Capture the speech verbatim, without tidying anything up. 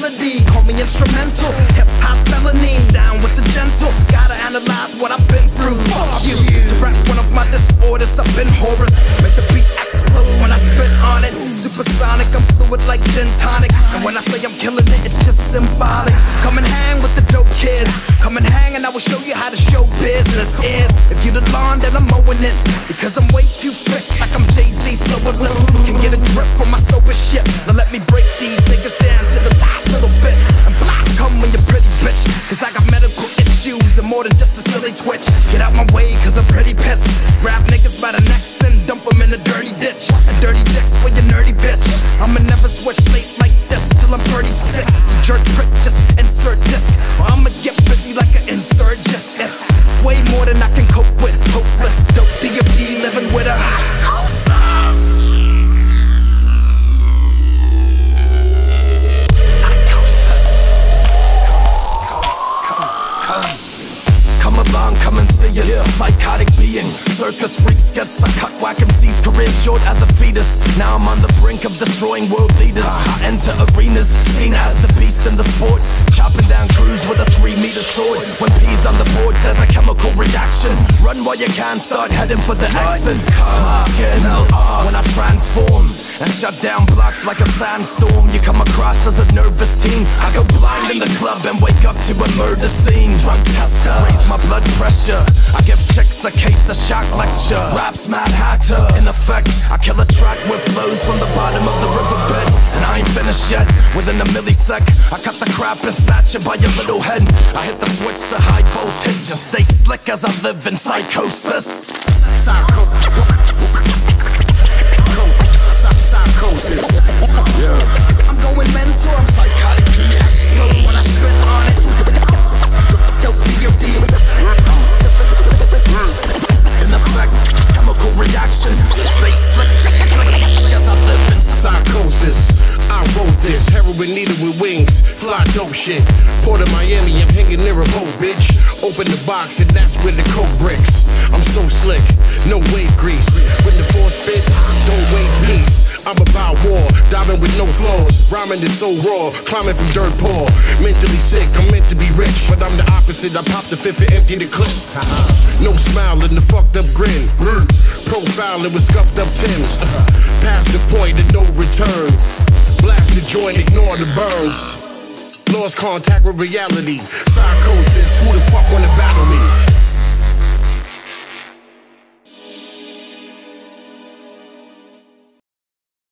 melody, call me instrumental. Hip-hop felonies, down with the gentle. Gotta analyze what I've been through. Fuck you, to rap one of my disorders. I've been horrors, make the beat explode when I spit on it. Supersonic, I'm fluid like gin tonic. And when I say I'm killing it, it's just symbolic. Come and hang with the dope kids. Come and hang and I will show you how to show business is. If you the lawn, then I'm mowing it, because I'm way too thick, like I'm Jay-Z, slow and low. Can get a grip on my sober shit. Now let me break these niggas down to the last little bit. And blast come when you're pretty bitch, cause I got medical issues and more than just a silly twitch. Get out my way cause I'm pretty pissed. Grab niggas by the necks and dump them in a dirty ditch. And dirty dicks for your nerdy bitch. I'ma never switch late like this till I'm thirty-six. You jerk prick, just insert this, or I'ma get busy like an insurgent. It's way more than I can cope with. Hopeless, dope D M D living with a hot sauce. Come and see it, yeah. Psychotic being, circus freaks, gets a cuckwhack M C's career short as a fetus. Now I'm on the brink of destroying world leaders. I enter arenas, seen as the beast in the sport, chopping down crews with a three meter sword. When P's on the boards, there's a chemical reaction. Run while you can, start heading for the exits. When I transform and shut down blocks like a sandstorm, you come across as a nervous teen. I go blind in the club and wake up to a murder scene. Drug tester, raise my blood pressure. I give chicks a case of shock lecture. Raps Mad Hatter. In effect, I kill a track with flows from the bottom of the riverbed. And I ain't finished yet. Within a millisec, I cut the crap and snatch it by your little head. I hit the switch to high voltage and stay slick as I live in psychosis. Psychosis. Psychosis. Yeah. I'm going mental. I'm psychotic. Explode when I spit on it. Don't be your deal. In effect, chemical reaction. Stay slick, cause I live in psychosis. I wrote this, heroin needle with wings. Fly dope shit. Port of Miami, I'm hanging near a boat, bitch. Open the box and that's where the coke bricks. I'm so slick, no wave grease. When the force spit, don't wait peace. I'm about war, diving with no flaws. Rhyming is so raw, climbing from dirt poor. Mentally sick, I'm meant to be rich, but I'm the opposite. I pop the fifth and empty the clip. No smile and the fucked up grin. Profiling with scuffed up Tims. Past the point of no return. Blast the joint, ignore the burns. Lost contact with reality. Psychosis, who the fuck wanna battle me?